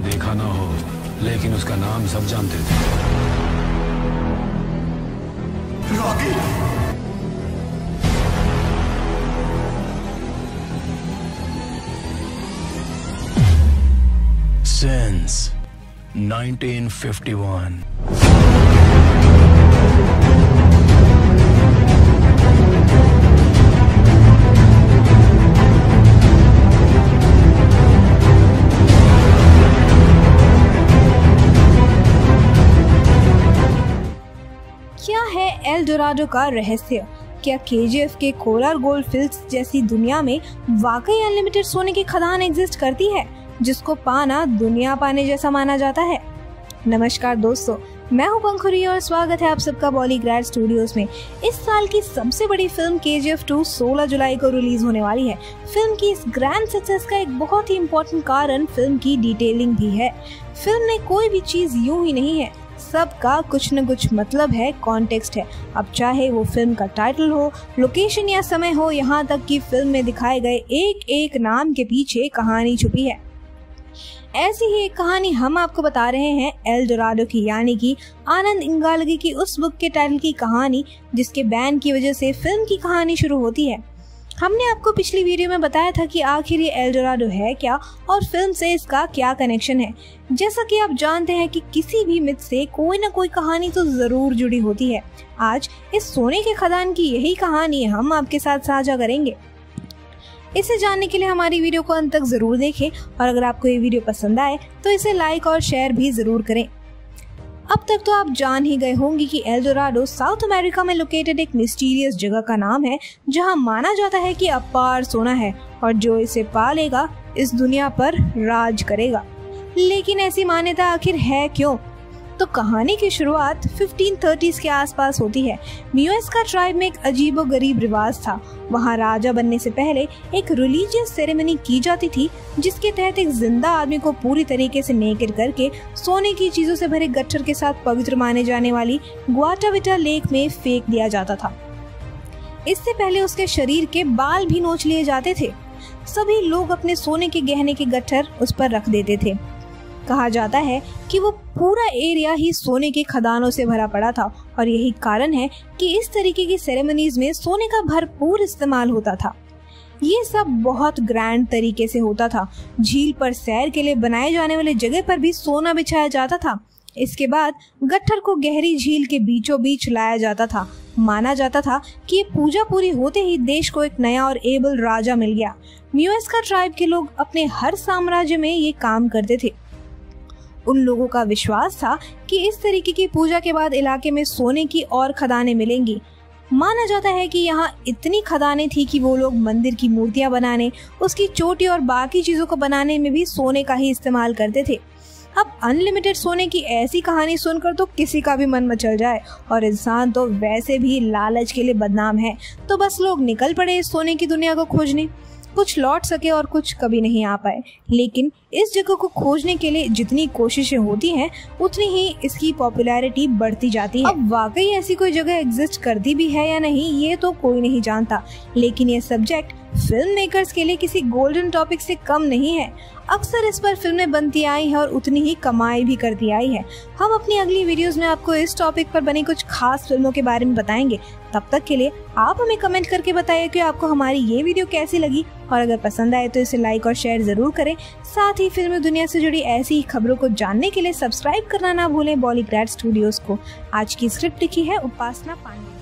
से देखा ना हो, लेकिन उसका नाम सब जानते थे। रॉकी! Since 1951. एल्डोराडो का रहस्य। क्या केजीएफ के कोलार गोल्ड फील्ड्स जैसी दुनिया में वाकई अनलिमिटेड सोने की खदान एग्जिस्ट करती है, जिसको पाना दुनिया पाने जैसा माना जाता है? नमस्कार दोस्तों, मैं हूं पंखुरी और स्वागत है आप सबका बॉलीग्रैड स्टूडियोज में। इस साल की सबसे बड़ी फिल्म केजीएफ 2 16 जुलाई को रिलीज होने वाली है। फिल्म की इस ग्रैंड सक्सेस का एक बहुत ही इम्पोर्टेंट कारण फिल्म की डिटेलिंग भी है। फिल्म ने कोई भी चीज यूं ही नहीं है, सबका कुछ न कुछ मतलब है, कॉन्टेक्स्ट है। अब चाहे वो फिल्म का टाइटल हो, लोकेशन या समय हो, यहाँ तक कि फिल्म में दिखाए गए एक एक नाम के पीछे कहानी छुपी है। ऐसी ही एक कहानी हम आपको बता रहे हैं एल्डोराडो की, यानी कि आनंद इंगालगी की उस बुक के टाइटल की कहानी जिसके बैन की वजह से फिल्म की कहानी शुरू होती है। हमने आपको पिछली वीडियो में बताया था कि आखिर ये एल्डोराडो है क्या और फिल्म से इसका क्या कनेक्शन है। जैसा कि आप जानते हैं कि किसी भी मिथ से कोई ना कोई कहानी तो जरूर जुड़ी होती है। आज इस सोने के खदान की यही कहानी हम आपके साथ साझा करेंगे। इसे जानने के लिए हमारी वीडियो को अंत तक जरूर देखें और अगर आपको ये वीडियो पसंद आए तो इसे लाइक और शेयर भी जरूर करें। अब तक तो आप जान ही गए होंगे कि एल्डोराडो साउथ अमेरिका में लोकेटेड एक मिस्टीरियस जगह का नाम है, जहां माना जाता है कि अपार सोना है और जो इसे पालेगा इस दुनिया पर राज करेगा। लेकिन ऐसी मान्यता आखिर है क्यों? तो कहानी की शुरुआत 1530s के आसपास होती है। म्यूएसका ट्राइब में एक अजीबोगरीब रिवाज था। वहाँ राजा बनने से पहले एक रिलीजियस सेरेमनी की जाती थी, जिसके तहत एक जिंदा आदमी को पूरी तरीके से नेकेड करके सोने की चीजों से भरे गट्ठर के साथ पवित्र माने जाने वाली ग्वाटाविटा लेक में फेंक दिया जाता था। इससे पहले उसके शरीर के बाल भी नोच लिए जाते थे। सभी लोग अपने सोने के गहने के गट्ठर उस पर रख देते थे। कहा जाता है कि वो पूरा एरिया ही सोने के खदानों से भरा पड़ा था और यही कारण है कि इस तरीके की सेरेमनीज में सोने का भरपूर इस्तेमाल होता था। ये सब बहुत ग्रैंड तरीके से होता था। झील पर सैर के लिए बनाए जाने वाले जगह पर भी सोना बिछाया जाता था। इसके बाद गट्ठर को गहरी झील के बीचों बीच लाया जाता था। माना जाता था कि ये पूजा पूरी होते ही देश को एक नया और एबल राजा मिल गया। म्यूएसका ट्राइब के लोग अपने हर साम्राज्य में ये काम करते थे। उन लोगों का विश्वास था कि इस तरीके की पूजा के बाद इलाके में सोने की और खदानें मिलेंगी। माना जाता है कि यहाँ इतनी खदानें थी कि वो लोग मंदिर की मूर्तियां बनाने, उसकी चोटी और बाकी चीजों को बनाने में भी सोने का ही इस्तेमाल करते थे। अब अनलिमिटेड सोने की ऐसी कहानी सुनकर तो किसी का भी मन मचल जाए और इंसान तो वैसे भी लालच के लिए बदनाम है, तो बस लोग निकल पड़े इस सोने की दुनिया को खोजने। कुछ लौट सके और कुछ कभी नहीं आ पाए। लेकिन इस जगह को खोजने के लिए जितनी कोशिशें होती हैं, उतनी ही इसकी पॉपुलैरिटी बढ़ती जाती है। अब वाकई ऐसी कोई जगह एग्जिस्ट करती भी है या नहीं, ये तो कोई नहीं जानता, लेकिन ये सब्जेक्ट फिल्म मेकर्स के लिए किसी गोल्डन टॉपिक से कम नहीं है। अक्सर इस पर फिल्में बनती आई हैं और उतनी ही कमाई भी करती आई है। हम अपनी अगली वीडियोस में आपको इस टॉपिक पर बनी कुछ खास फिल्मों के बारे में बताएंगे। तब तक के लिए आप हमें कमेंट करके बताइए कि आपको हमारी ये वीडियो कैसी लगी और अगर पसंद आए तो इसे लाइक और शेयर जरूर करें। साथ ही फिल्मी दुनिया से जुड़ी ऐसी ही खबरों को जानने के लिए सब्सक्राइब करना ना भूलें बॉलीग्रैड स्टूडियोज को। आज की स्क्रिप्ट लिखी है उपासना पांडे।